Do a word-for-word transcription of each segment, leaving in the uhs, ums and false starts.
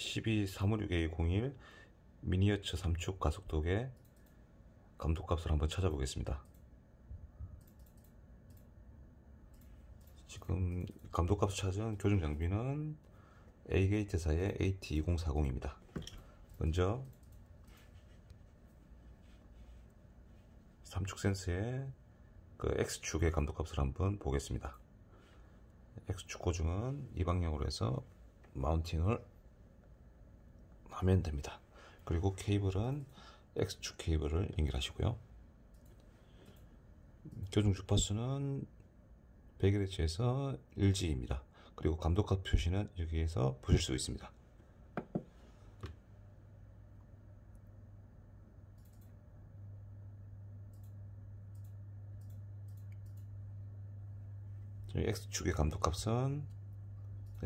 십이 삼오육에 공일 미니어처 삼축 가속도계 감독값을 한번 찾아보겠습니다. 지금 감독값을 찾은 교정장비는 에이게이트사의 에이티 이공사공입니다. 먼저 삼축 센스의 그 X축의 감독값을 한번 보겠습니다. X축 고정은 이 방향으로 해서 마운팅을 하면 됩니다. 그리고 케이블은 X축 케이블을 연결하시고요. 교정 주파수는 백일헤르츠에서 일 지입니다. 그리고 감독값 표시는 여기에서 보실 수 있습니다. X축의 감독값은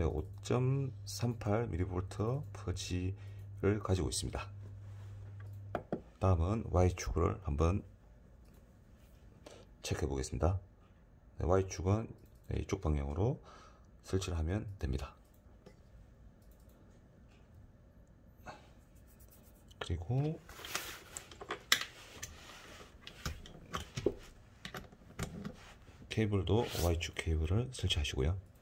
오 점 삼팔 밀리볼트 퍼 지를 가지고 있습니다. 다음은 Y축을 한번 체크해 보겠습니다. Y축은 이쪽 방향으로 설치를 하면 됩니다. 그리고 케이블도 Y축 케이블을 설치하시고요.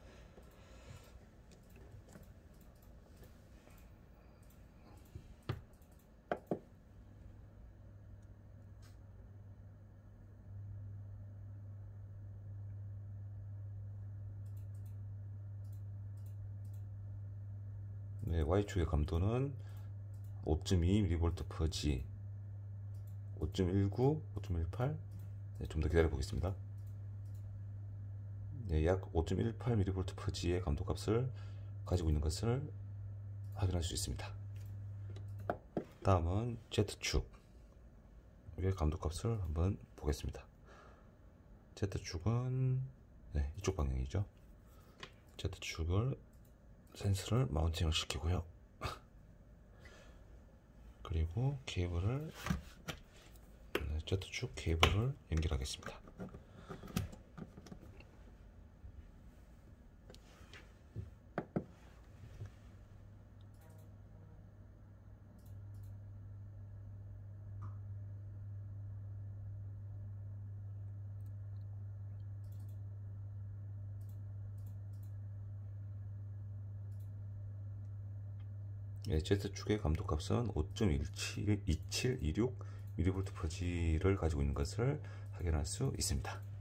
네, Y축의 감도는 오 점 이 밀리볼트 퍼 지, 오 점 일구, 오 점 일팔, 네, 좀 더 기다려 보겠습니다. 네, 약 오 점 일팔 밀리볼트 퍼 지의 감독값을 가지고 있는 것을 확인할 수 있습니다. 다음은 Z축의 감독값을 한번 보겠습니다. Z축은 네, 이쪽 방향이죠. Z축을 센스를 마운팅을 시키고요. 그리고 케이블을 Z축 케이블을 연결하겠습니다. 예, Z축의 감독값은 오 점 이칠이육 밀리볼트 퍼 지를 가지고 있는 것을 확인할 수 있습니다.